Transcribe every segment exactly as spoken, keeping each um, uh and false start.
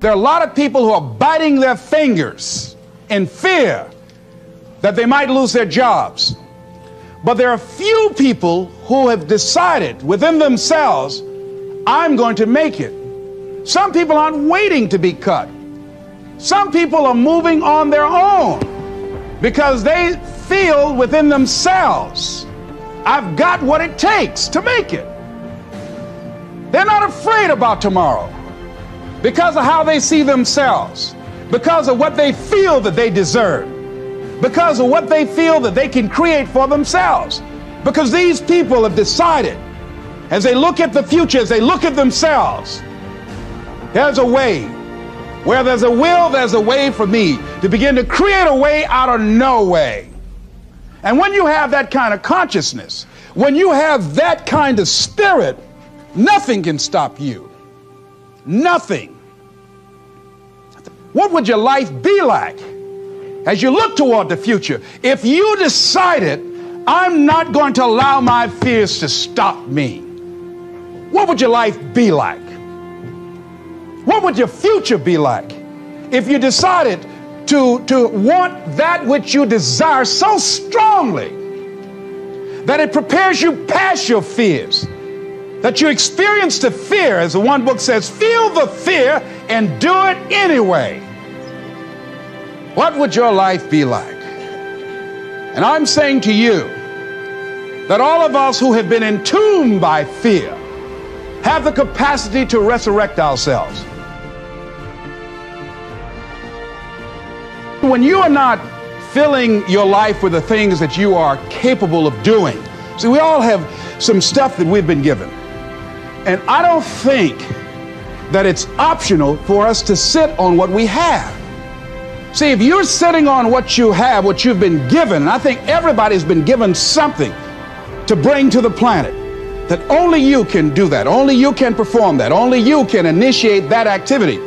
There are a lot of people who are biting their fingers in fear that they might lose their jobs. But there are few people who have decided within themselves, I'm going to make it. Some people aren't waiting to be cut. Some people are moving on their own because they feel within themselves, I've got what it takes to make it. They're not afraid about tomorrow because of how they see themselves, because of what they feel that they deserve, because of what they feel that they can create for themselves. Because these people have decided, as they look at the future, as they look at themselves, there's a way. Where there's a will, there's a way for me to begin to create a way out of no way. And when you have that kind of consciousness, when you have that kind of spirit, nothing can stop you. Nothing. What would your life be like as you look toward the future if you decided, I'm not going to allow my fears to stop me? What would your life be like? What would your future be like if you decided to, to want that which you desire so strongly that it prepares you past your fears, that you experience the fear, as the one book says, feel the fear and do it anyway? What would your life be like? And I'm saying to you that all of us who have been entombed by fear have the capacity to resurrect ourselves. When you are not filling your life with the things that you are capable of doing, see, we all have some stuff that we've been given. And I don't think that it's optional for us to sit on what we have. See, if you're sitting on what you have, what you've been given, and I think everybody's been given something to bring to the planet, that only you can do that, only you can perform that, only you can initiate that activity.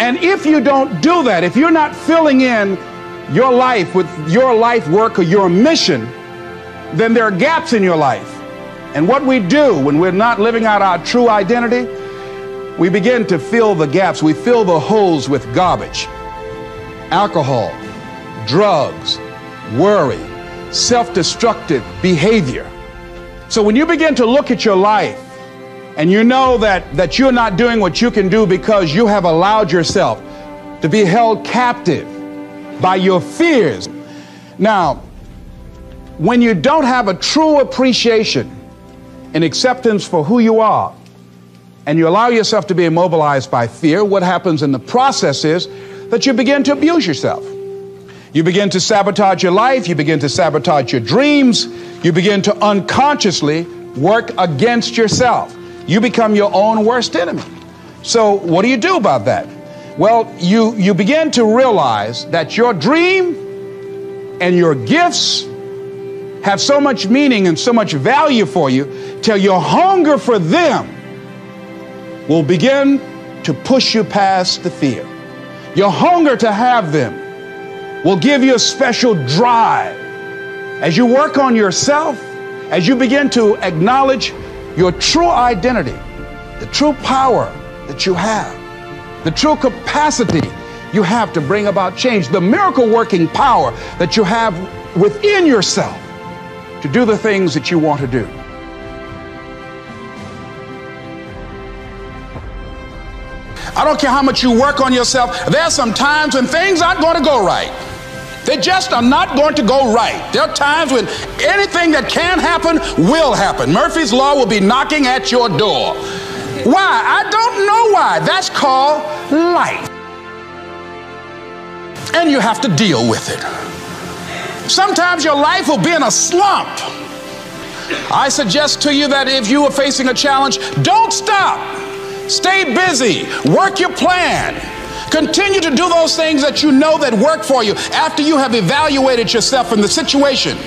And if you don't do that, if you're not filling in your life with your life work or your mission, then there are gaps in your life. And what we do when we're not living out our true identity, we begin to fill the gaps. We fill the holes with garbage, alcohol, drugs, worry, self-destructive behavior. So when you begin to look at your life, and you know that, that you're not doing what you can do because you have allowed yourself to be held captive by your fears. Now, when you don't have a true appreciation and acceptance for who you are, and you allow yourself to be immobilized by fear, what happens in the process is that you begin to abuse yourself. You begin to sabotage your life, you begin to sabotage your dreams, you begin to unconsciously work against yourself. You become your own worst enemy. So what do you do about that? Well, you, you begin to realize that your dream and your gifts have so much meaning and so much value for you till your hunger for them will begin to push you past the fear. Your hunger to have them will give you a special drive. As you work on yourself, as you begin to acknowledge your true identity, the true power that you have, the true capacity you have to bring about change, the miracle-working power that you have within yourself to do the things that you want to do. I don't care how much you work on yourself, there are some times when things aren't going to go right. They just are not going to go right. There are times when anything that can happen will happen. Murphy's Law will be knocking at your door. Why? I don't know why. That's called life. And you have to deal with it. Sometimes your life will be in a slump. I suggest to you that if you are facing a challenge, don't stop. Stay busy. Work your plan. Continue to do those things that you know that work for you after you have evaluated yourself in the situation.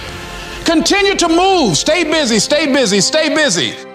Continue to move. Stay busy, stay busy, stay busy.